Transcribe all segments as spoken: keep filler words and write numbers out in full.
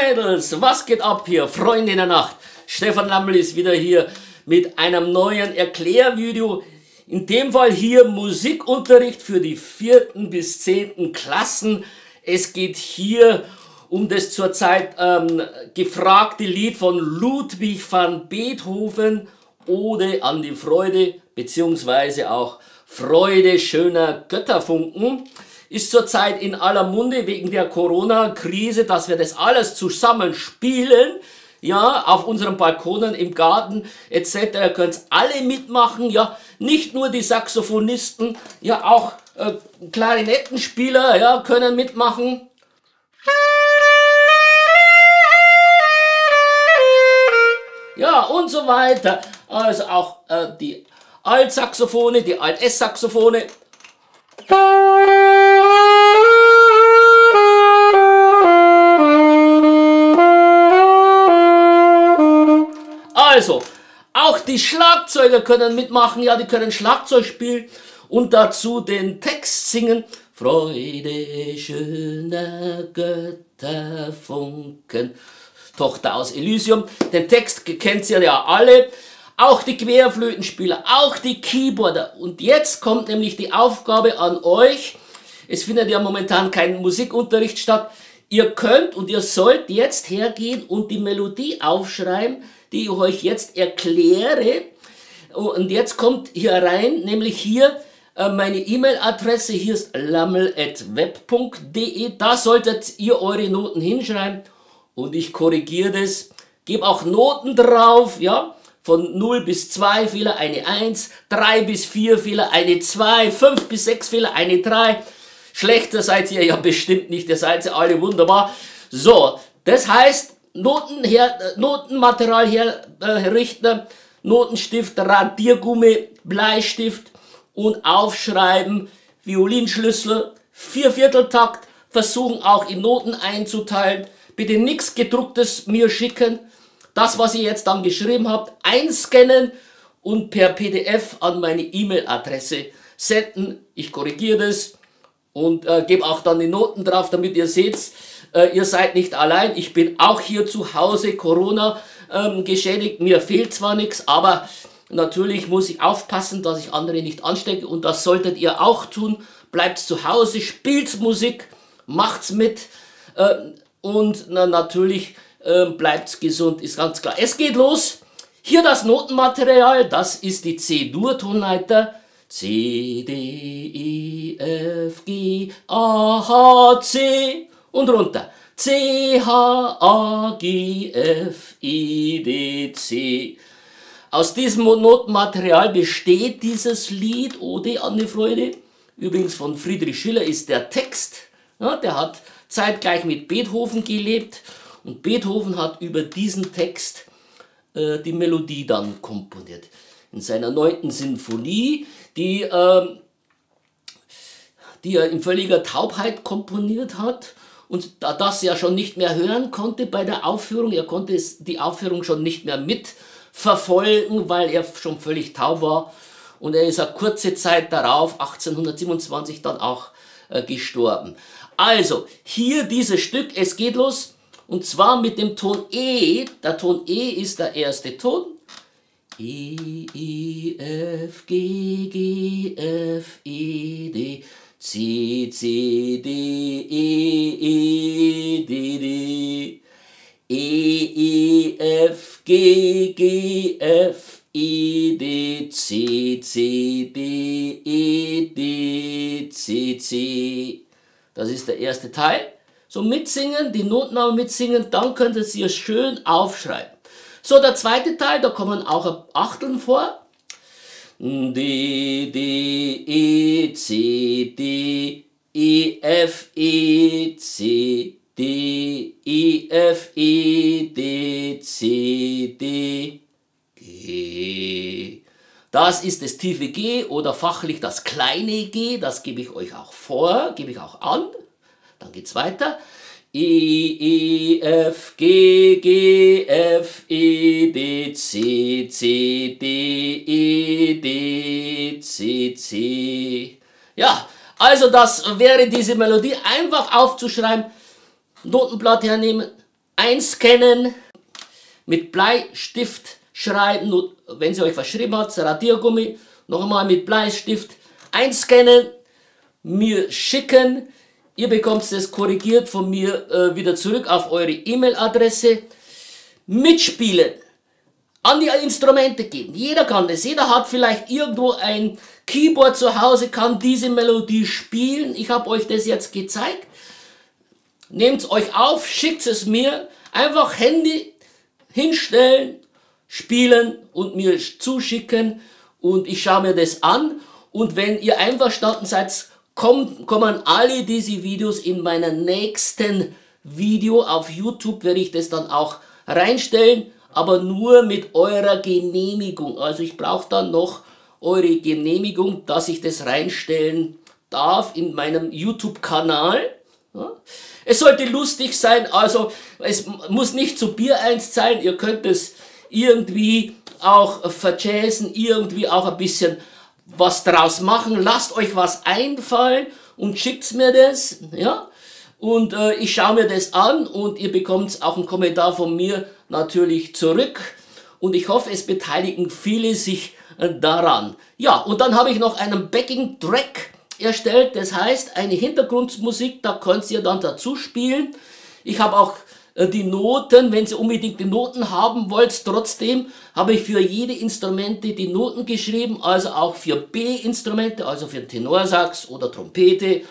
Mädels, was geht ab hier? Freunde in der Nacht. Stefan Lammel ist wieder hier mit einem neuen Erklärvideo. In dem Fall hier Musikunterricht für die vierten bis zehnten Klassen. Es geht hier um das zurzeit ähm, gefragte Lied von Ludwig van Beethoven, Ode an die Freude, beziehungsweise auch Freude schöner Götterfunken. Ist zurzeit in aller Munde wegen der Corona-Krise, dass wir das alles zusammenspielen, ja, auf unseren Balkonen, im Garten et cetera. Ihr könnt alle mitmachen, ja, nicht nur die Saxophonisten, ja, auch äh, Klarinettenspieler, ja, können mitmachen. Ja, und so weiter. Also auch äh, die Altsaxophone, die Alt-S-Saxophone. Also, auch die Schlagzeuger können mitmachen, ja, die können Schlagzeug spielen und dazu den Text singen. Freude schöner Götterfunken, Tochter aus Elysium. Den Text kennt ihr ja alle, auch die Querflötenspieler, auch die Keyboarder. Und jetzt kommt nämlich die Aufgabe an euch. Es findet ja momentan kein Musikunterricht statt. Ihr könnt und ihr sollt jetzt hergehen und die Melodie aufschreiben, die ich euch jetzt erkläre. Und jetzt kommt hier rein, nämlich hier äh, meine E-Mail-Adresse, hier ist lammel at web punkt de, da solltet ihr eure Noten hinschreiben und ich korrigiere das, gebe auch Noten drauf, ja, von null bis zwei Fehler eine eins, drei bis vier Fehler eine zwei, fünf bis sechs Fehler eine drei, schlechter seid ihr ja bestimmt nicht, ihr seid ja alle wunderbar. So, das heißt, Noten her, Notenmaterial herrichten, äh, Notenstift, Radiergummi, Bleistift und aufschreiben, Violinschlüssel, Viervierteltakt, versuchen auch in Noten einzuteilen, bitte nichts gedrucktes mir schicken, das was ihr jetzt dann geschrieben habt, einscannen und per P D F an meine E-Mail-Adresse senden, ich korrigiere das und äh, gebe auch dann die Noten drauf, damit ihr seht, Äh, ihr seid nicht allein, ich bin auch hier zu Hause Corona ähm, geschädigt, mir fehlt zwar nichts, aber natürlich muss ich aufpassen, dass ich andere nicht anstecke und das solltet ihr auch tun. Bleibt zu Hause, spielt Musik, macht's mit äh, und na, natürlich äh, bleibt gesund, ist ganz klar. Es geht los, hier das Notenmaterial, das ist die C-Dur-Tonleiter. C, D, E, F, G, A, H, C. Und runter. C, H, A, G, F, I, D, C. Aus diesem Notenmaterial besteht dieses Lied, Ode an die Freude. Übrigens von Friedrich Schiller ist der Text. Ja, der hat zeitgleich mit Beethoven gelebt. Und Beethoven hat über diesen Text äh, die Melodie dann komponiert. In seiner neunten Sinfonie, die, äh, die er in völliger Taubheit komponiert hat. Und da das er schon nicht mehr hören konnte bei der Aufführung, er konnte die Aufführung schon nicht mehr mitverfolgen, weil er schon völlig taub war. Und er ist eine kurze Zeit darauf, achtzehnhundertsiebenundzwanzig, dann auch äh, gestorben. Also, hier dieses Stück, es geht los, und zwar mit dem Ton E. Der Ton E ist der erste Ton. E, I, F, G, G, F, E, D. C, C, D, E, E, D, D, E, E, F, G, G, F, E, D, C, C, D, E, D, C, C. Das ist der erste Teil. So mitsingen, die Noten aber mitsingen, dann könnt ihr sie schön aufschreiben. So, der zweite Teil, da kommen auch Achteln vor. D, D, E, C, D, E, F, E, C, D, E, F, E, D, C, D, G. Das ist das tiefe G oder fachlich das kleine G, das gebe ich euch auch vor, gebe ich auch an. Dann geht's weiter. E, E, F, G, G, F, E, D, C, C, D, E, D, C, C. Ja, also das wäre diese Melodie. Einfach aufzuschreiben, Notenblatt hernehmen, einscannen, mit Bleistift schreiben, wenn sie euch was geschrieben hat, Radiergummi, nochmal mit Bleistift einscannen, mir schicken. Ihr bekommt es korrigiert von mir äh, wieder zurück auf eure E-Mail-Adresse. Mitspielen, an die Instrumente gehen. Jeder kann das, jeder hat vielleicht irgendwo ein Keyboard zu Hause, kann diese Melodie spielen. Ich habe euch das jetzt gezeigt. Nehmt es euch auf, schickt es mir. Einfach Handy hinstellen, spielen und mir zuschicken. Und ich schaue mir das an. Und wenn ihr einverstanden seid, kommen, kommen alle diese Videos in meinem nächsten Video auf YouTube, werde ich das dann auch reinstellen, aber nur mit eurer Genehmigung. Also ich brauche dann noch eure Genehmigung, dass ich das reinstellen darf in meinem YouTube-Kanal. Ja. Es sollte lustig sein, also es muss nicht zu Bier eins sein, ihr könnt es irgendwie auch verjazzen, irgendwie auch ein bisschen was draus machen, lasst euch was einfallen und schickt mir das, ja, und äh, ich schaue mir das an und ihr bekommt auch einen Kommentar von mir natürlich zurück und ich hoffe, es beteiligen viele sich äh, daran. Ja, und dann habe ich noch einen Backing-Track erstellt, das heißt, eine Hintergrundmusik, da könnt ihr dann dazu spielen. Ich habe auch äh, die Noten, wenn ihr unbedingt die Noten haben wollt, trotzdem habe ich für jede Instrumente die Noten geschrieben, also auch für B-Instrumente, also für Tenorsax oder Trompete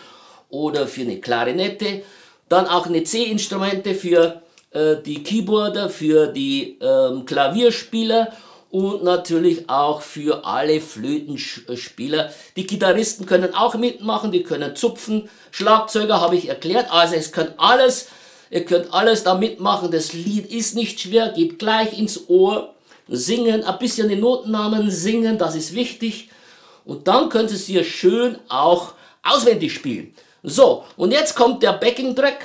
oder für eine Klarinette. Dann auch eine C-Instrumente für äh, die Keyboarder, für die ähm, Klavierspieler und natürlich auch für alle Flötenspieler. Die Gitarristen können auch mitmachen, die können zupfen. Schlagzeuger habe ich erklärt, also es können alles, ihr könnt alles da mitmachen. Das Lied ist nicht schwer, geht gleich ins Ohr, singen, ein bisschen die Notennamen singen, das ist wichtig. Und dann könnt ihr es hier schön auch auswendig spielen. So, und jetzt kommt der Backing-Track.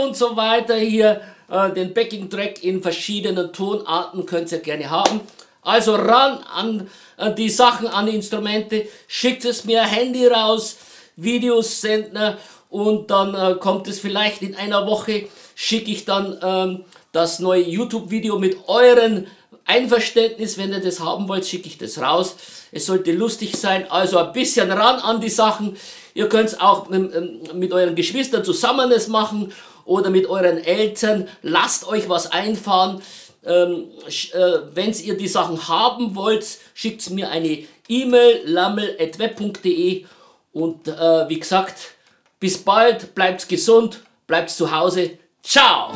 Und so weiter hier, äh, den Backing-Track in verschiedenen Tonarten könnt ihr gerne haben. Also ran an äh, die Sachen, an die Instrumente, schickt es mir, Handy raus, Videos senden und dann äh, kommt es vielleicht in einer Woche, schicke ich dann ähm, das neue YouTube-Video mit euren Einverständnis, wenn ihr das haben wollt, schicke ich das raus. Es sollte lustig sein, also ein bisschen ran an die Sachen. Ihr könnt es auch mit, mit euren Geschwistern zusammen es machen oder mit euren Eltern. Lasst euch was einfahren. Ähm, äh, wenn ihr die Sachen haben wollt, schickt mir eine E-Mail, lammel at web punkt de und äh, wie gesagt, bis bald, bleibt gesund, bleibt zu Hause. Ciao!